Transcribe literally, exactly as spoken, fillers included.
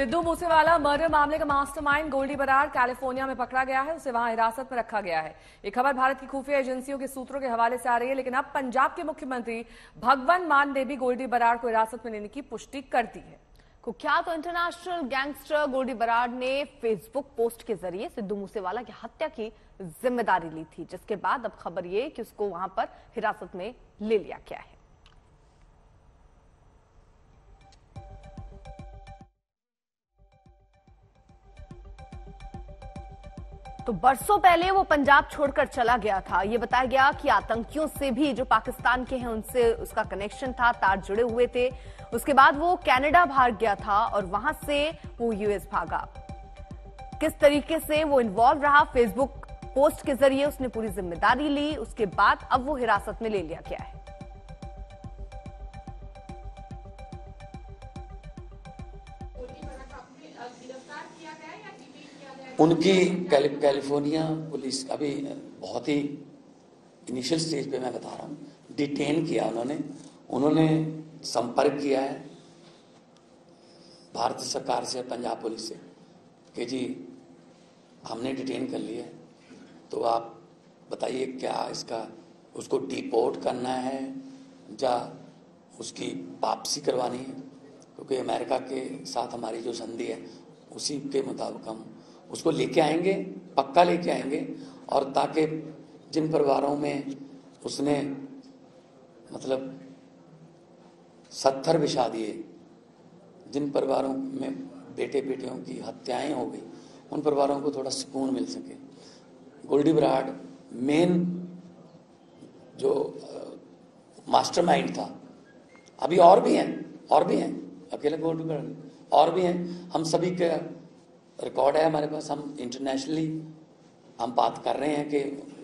Sidhu Moosewala murder मामले का mastermind Goldy Brar California में पकड़ा गया है। उसे वहां हिरासत में रखा गया है। ये खबर भारत की खुफिया एजेंसियों के सूत्रों के हवाले से आ रही है, लेकिन अब पंजाब के मुख्यमंत्री भगवंत मान ने भी गोल्डी बराड़ को हिरासत में लेने की पुष्टि कर दी है। कुख्यात इंटरनेशनल गैंगस्टर गोल्डी बराड़ ने फेसबुक पोस्ट के जरिए सिद्धू मूसेवाला की हत्या की जिम्मेदारी ली थी, जिसके बाद अब खबर ये कि उसको वहां पर हिरासत में ले लिया गया है। तो बरसों पहले वो पंजाब छोड़कर चला गया था। ये बताया गया कि आतंकियों से भी जो पाकिस्तान के हैं उनसे उसका कनेक्शन था, तार जुड़े हुए थे। उसके बाद वो कनाडा भाग गया था और वहां से वो यूएस भागा। किस तरीके से वो इन्वॉल्व रहा, फेसबुक पोस्ट के जरिए उसने पूरी जिम्मेदारी ली। उसके बाद अब वो हिरासत में ले लिया गया है। उनकी कैलिफोर्निया पुलिस अभी बहुत ही इनिशियल स्टेज पे मैं बता रहा हूँ, डिटेन किया उन्होंने उन्होंने संपर्क किया है भारत सरकार से, पंजाब पुलिस से कि जी हमने डिटेन कर लिया है, तो आप बताइए क्या इसका उसको डिपोर्ट करना है या उसकी वापसी करवानी है, क्योंकि अमेरिका के साथ हमारी जो संधि है उसी के मुताबिक हम उसको लेके आएंगे, पक्का लेके आएंगे। और ताकि जिन परिवारों में उसने मतलब सत्तर बिछा दिए, जिन परिवारों में बेटे बेटियों की हत्याएं हो गई, उन परिवारों को थोड़ा सुकून मिल सके। गोल्डी बराड़ मेन जो मास्टरमाइंड था, अभी और भी हैं और भी हैं अकेले गोल्डी बराड़ और भी हैं। हम सभी का रिकॉर्ड है हमारे पास, हम इंटरनेशनली हम बात कर रहे हैं कि